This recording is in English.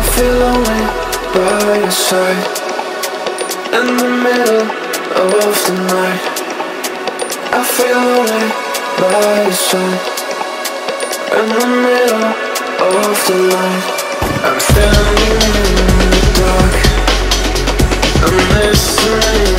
I feel lonely by your side, in the middle of the night. I feel lonely by your side, in the middle of the night. I'm standing in the dark, I'm listening.